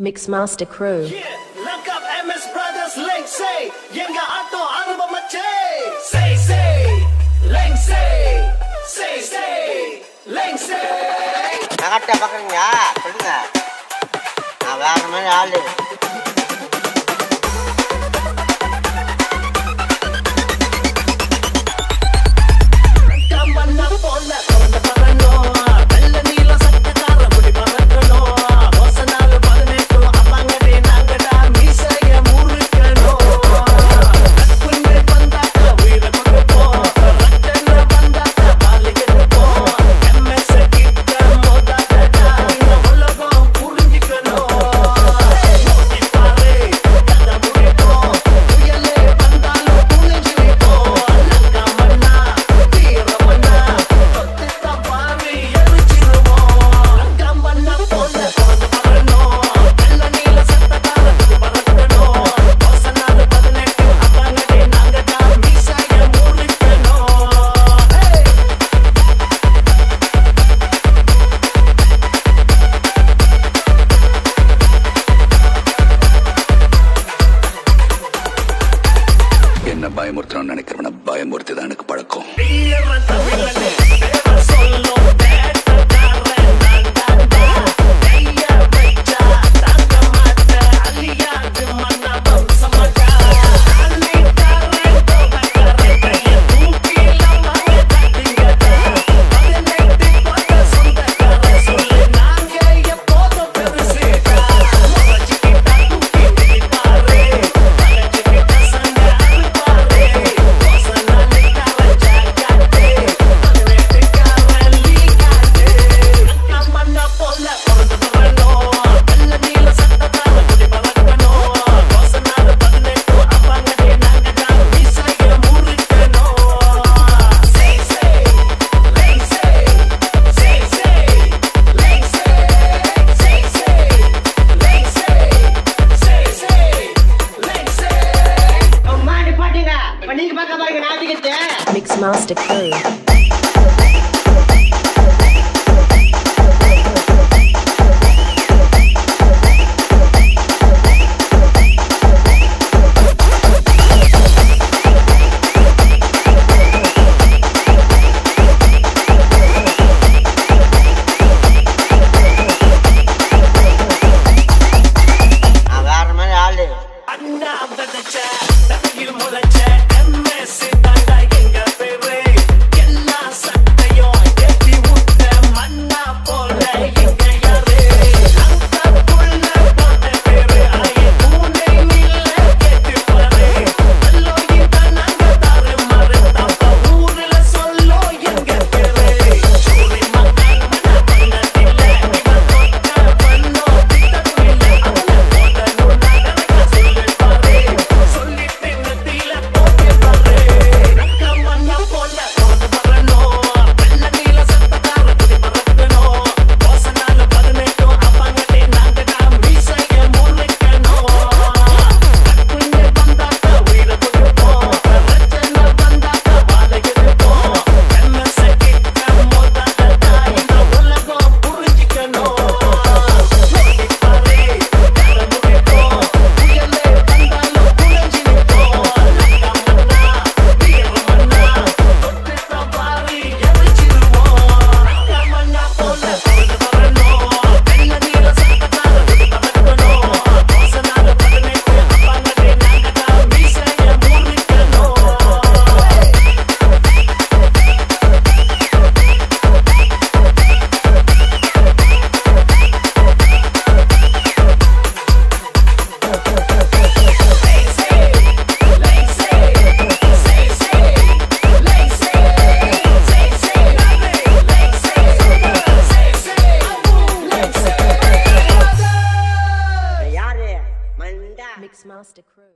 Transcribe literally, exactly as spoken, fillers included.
Mix Master Crew. Yeah, lengkap M S Brothers Lengsei, Yenga Ato Aruba Macei. Say say, Lengsei, say say, Lengsei. Angkat tapak enggak, enggak. Abang mengalir. பயமுறுத்தணும்னு நினைக்கிறவன பயமுறுத்திதான் எனக்கு பழக்கம். Mix Master Crew. Mix Master Crew.